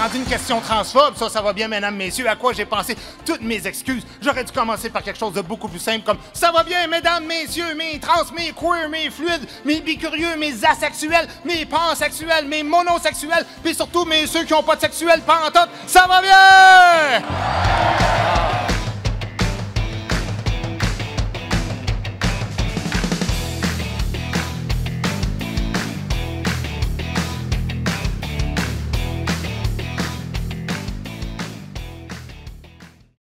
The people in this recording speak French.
rendu une question transphobe, ça va bien, mesdames, messieurs, à quoi j'ai pensé toutes mes excuses. J'aurais dû commencer par quelque chose de beaucoup plus simple, comme « Ça va bien, mesdames, messieurs, mes trans, mes queer, mes fluides, mes bicurieux, mes asexuels, mes pansexuels, mes monosexuels, puis surtout, mes ceux qui n'ont pas de sexuel, pas en tout, ça va bien! »